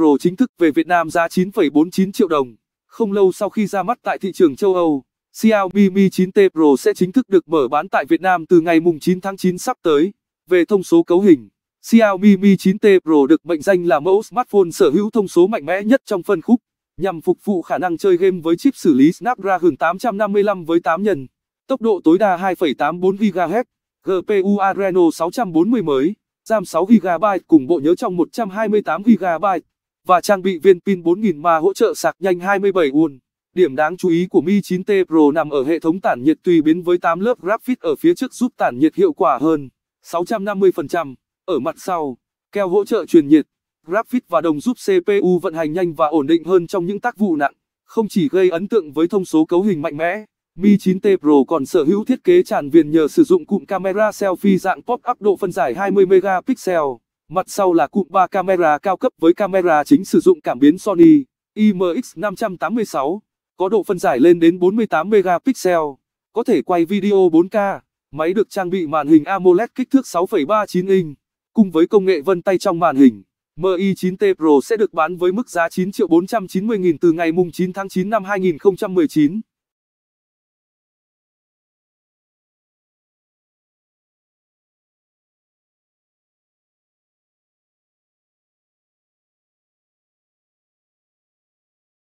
Pro chính thức về Việt Nam giá 9,49 triệu đồng. Không lâu sau khi ra mắt tại thị trường châu Âu, Xiaomi Mi 9T Pro sẽ chính thức được mở bán tại Việt Nam từ ngày 9 tháng 9 sắp tới. Về thông số cấu hình, Xiaomi Mi 9T Pro được mệnh danh là mẫu smartphone sở hữu thông số mạnh mẽ nhất trong phân khúc, nhằm phục vụ khả năng chơi game với chip xử lý Snapdragon 855 với 8 nhân, tốc độ tối đa 2,84 GHz, GPU Adreno 640 mới, RAM 6 GB cùng bộ nhớ trong 128 GB và trang bị viên pin 4000 mAh hỗ trợ sạc nhanh 27W. Điểm đáng chú ý của Mi 9T Pro nằm ở hệ thống tản nhiệt tùy biến với 8 lớp graphite ở phía trước giúp tản nhiệt hiệu quả hơn 650%. Ở mặt sau, keo hỗ trợ truyền nhiệt, graphite và đồng giúp CPU vận hành nhanh và ổn định hơn trong những tác vụ nặng. Không chỉ gây ấn tượng với thông số cấu hình mạnh mẽ, Mi 9T Pro còn sở hữu thiết kế tràn viền nhờ sử dụng cụm camera selfie dạng pop-up độ phân giải 20 megapixel. Mặt sau là cụm 3 camera cao cấp với camera chính sử dụng cảm biến Sony IMX586, có độ phân giải lên đến 48 megapixel, có thể quay video 4K. Máy được trang bị màn hình AMOLED kích thước 6,39 inch. Cùng với công nghệ vân tay trong màn hình, Mi 9T Pro sẽ được bán với mức giá 9.490.000 từ ngày 9 tháng 9 năm 2019.